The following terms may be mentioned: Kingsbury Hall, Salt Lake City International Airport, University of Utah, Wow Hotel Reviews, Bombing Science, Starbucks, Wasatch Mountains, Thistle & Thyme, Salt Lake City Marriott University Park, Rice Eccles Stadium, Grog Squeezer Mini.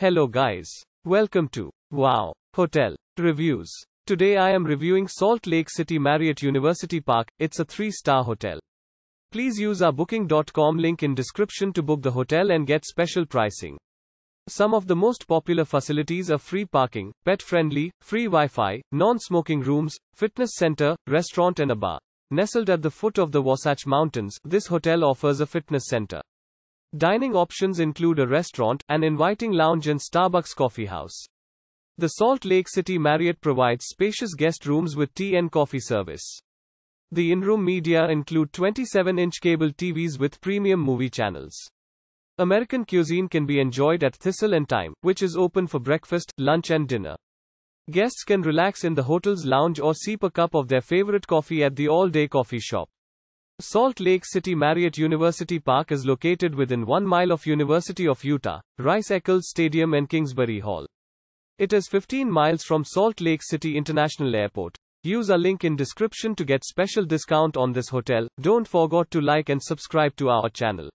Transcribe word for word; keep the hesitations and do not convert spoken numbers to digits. Hello guys. Welcome to Wow Hotel Reviews. Today I am reviewing Salt Lake City Marriott University Park. It's a three-star hotel. Please use our booking dot com link in description to book the hotel and get special pricing. Some of the most popular facilities are free parking, pet-friendly, free Wi-Fi, non-smoking rooms, fitness center, restaurant and a bar. Nestled at the foot of the Wasatch Mountains, this hotel offers a fitness center. Dining options include a restaurant, an inviting lounge and Starbucks coffeehouse. The Salt Lake City Marriott provides spacious guest rooms with tea and coffee service. The in-room media include twenty-seven inch cable T Vs with premium movie channels. American cuisine can be enjoyed at Thistle and Thyme, which is open for breakfast, lunch and dinner. Guests can relax in the hotel's lounge or sip a cup of their favorite coffee at the all-day coffee shop. Salt Lake City Marriott University Park is located within one mile of University of Utah, Rice Eccles Stadium and Kingsbury Hall. It is fifteen miles from Salt Lake City International Airport. Use our link in description to get special discount on this hotel. Don't forget to like and subscribe to our channel.